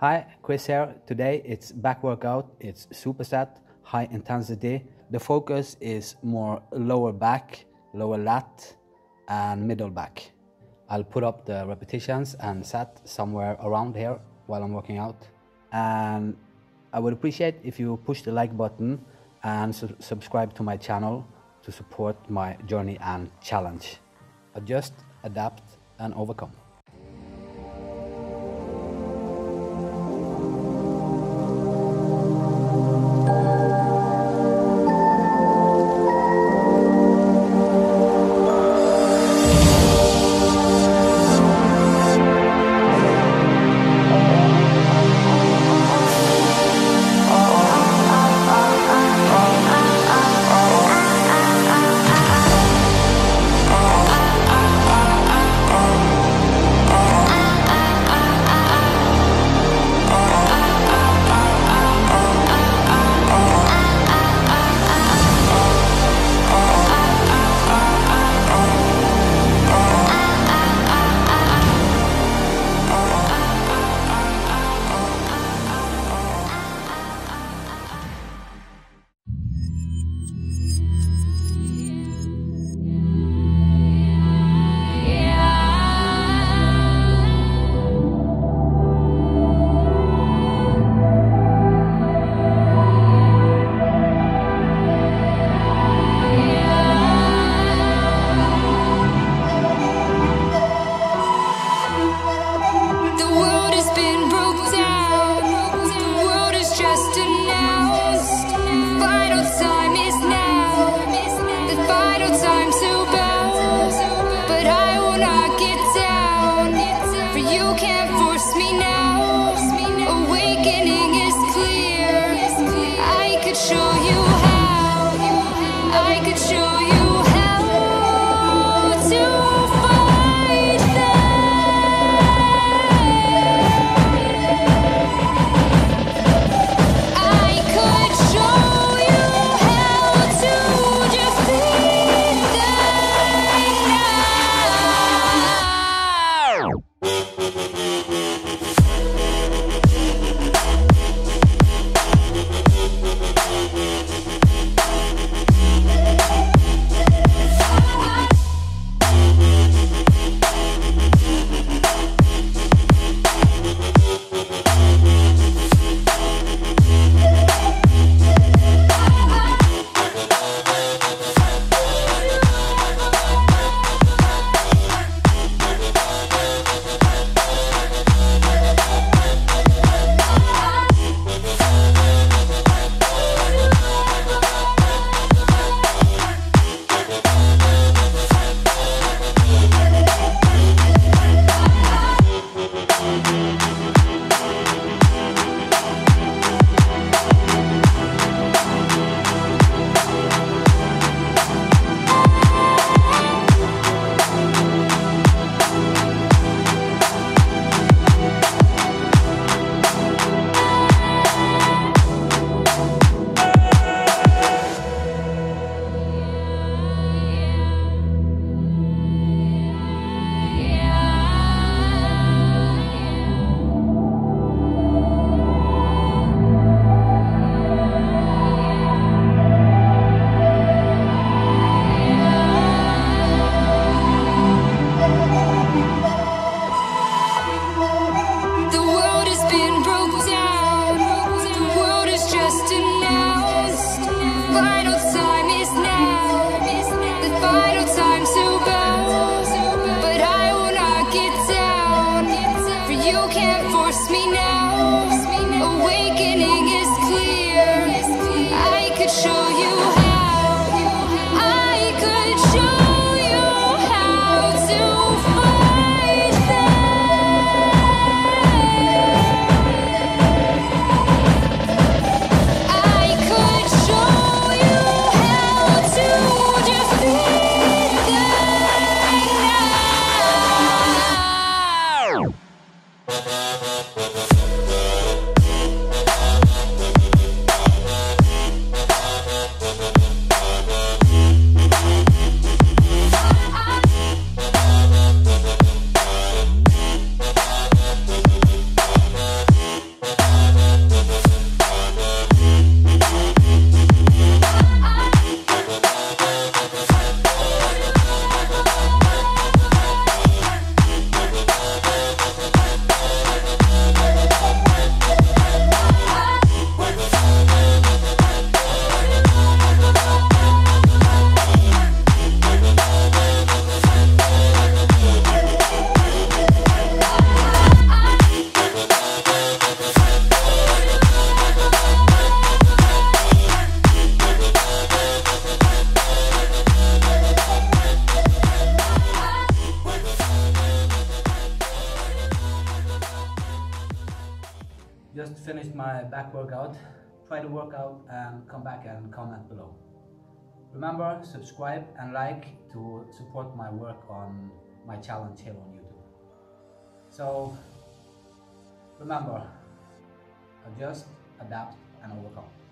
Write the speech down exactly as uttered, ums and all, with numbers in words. Hi, Chris here. Today it's back workout, it's superset, high intensity. The focus is more lower back, lower lat and middle back. I'll put up the repetitions and set somewhere around here while I'm working out. And I would appreciate if you push the like button and su subscribe to my channel to support my journey and challenge. Adjust, adapt and overcome. Just finished my back workout. Try the workout and come back and comment below. Remember, subscribe and like to support my work on my challenge here on YouTube. So remember, adjust, adapt and overcome.